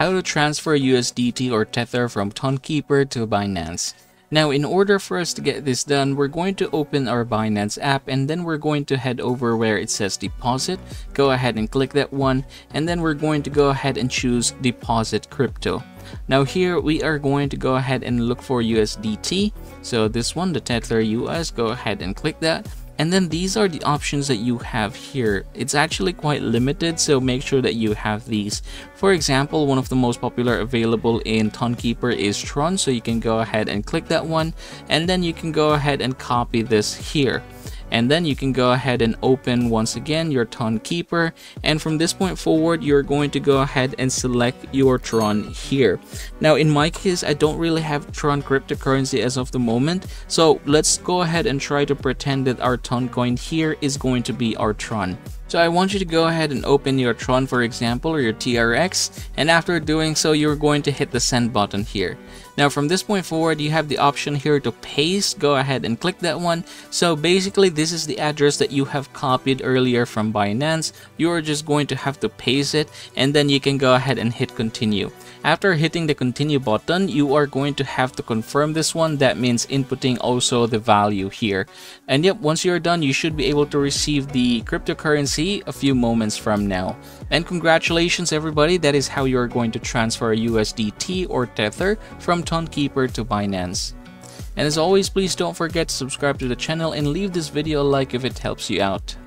How to transfer USDT or Tether from Tonkeeper to Binance. Now, in order for us to get this done, we're going to open our Binance app, and then we're going to head over where it says deposit. Go ahead and click that one, and then we're going to go ahead and choose deposit crypto. Now here we are going to go ahead and look for USDT. So this one, the Tether US, go ahead and click that. And then these are the options that you have here. It's actually quite limited, so make sure that you have these. For example, one of the most popular available in Tonkeeper is Tron, so you can go ahead and click that one. And then you can go ahead and copy this here. And then you can go ahead and open once again your Tonkeeper. And from this point forward, you're going to go ahead and select your Tron here. Now, in my case, I don't really have Tron cryptocurrency as of the moment. So let's go ahead and try to pretend that our Ton coin here is going to be our Tron. So I want you to go ahead and open your Tron, for example, or your TRX. And after doing so, you're going to hit the send button here. Now, from this point forward, you have the option here to paste. Go ahead and click that one. So basically, this is the address that you have copied earlier from Binance. You are just going to have to paste it, and then you can go ahead and hit continue. After hitting the continue button, you are going to have to confirm this one. That means inputting also the value here. And yep, once you're done, you should be able to receive the cryptocurrency a few moments from now. And congratulations everybody, that is how you're going to transfer USDT or Tether from Tonkeeper to Binance. And as always, please don't forget to subscribe to the channel and leave this video a like if it helps you out.